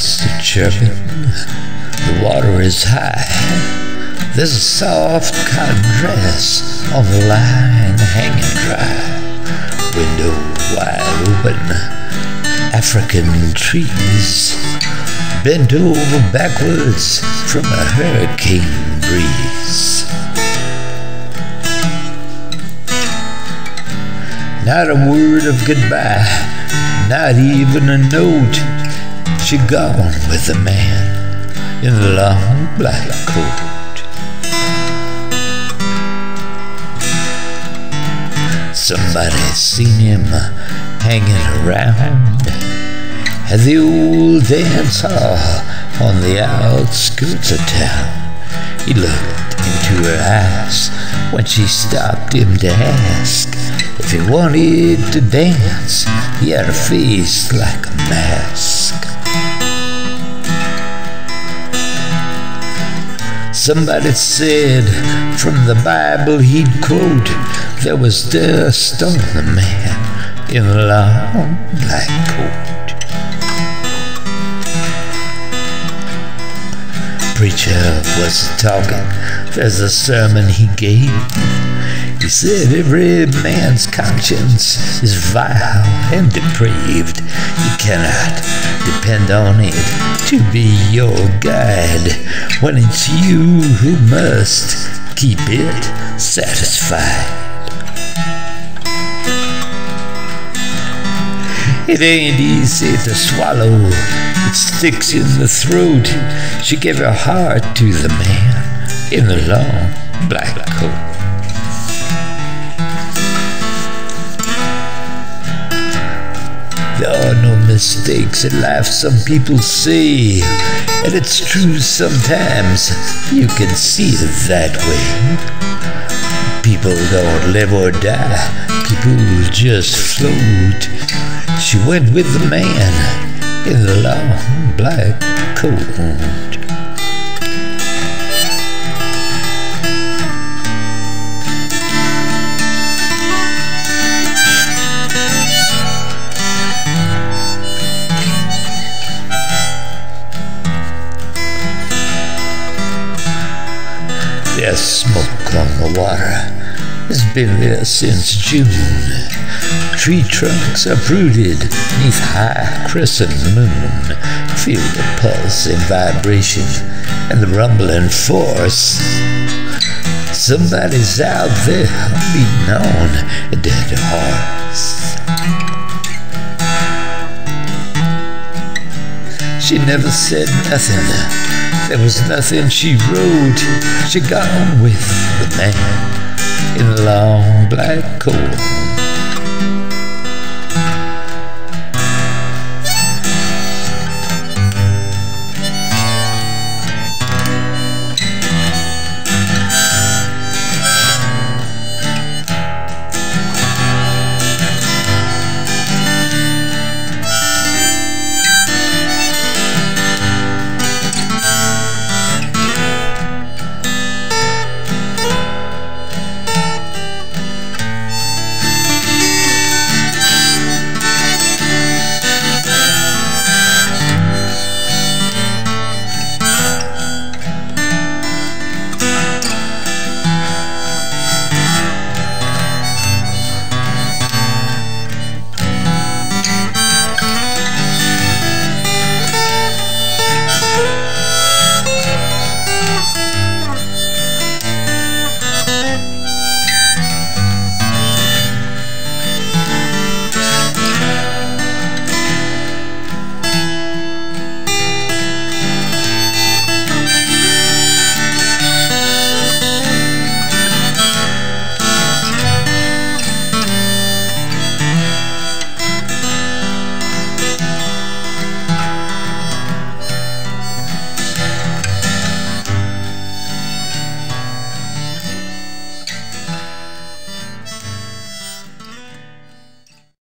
birds are chirping, the water is high. There's a soft cotton dress on the line hanging dry. Window wide open, African trees bent over backwards from a hurricane breeze. Not a word of goodbye, not even a note. She gone with the man in the long black coat. Somebody seen him hanging around at the old dance hall on the outskirts of town. He looked into her eyes when she stopped him to ask if he wanted to dance. He had a face like a mask. Somebody said from the Bible he'd quote, there was dust on the man in a long black coat. Preacher was talking, there's a sermon he gave. He said every man's conscience is vile and depraved. You cannot depend on it to be your guide when it's you who must keep it satisfied. It ain't easy to swallow, it sticks in the throat. She gave her heart to the man in the long black coat. There are no mistakes in life, some people say, and it's true sometimes, you can see it that way. People don't live or die, people just float. She went with the man in the long black coat. There's smoke on the water, it's been there since June. Tree trunks uprooted neath high crescent moon. Feel the pulse and vibration and the rumbling force. Somebody's out there beating on a dead horse. She never said nothing. There was nothing she wrote. She got on with the man in the long black coat.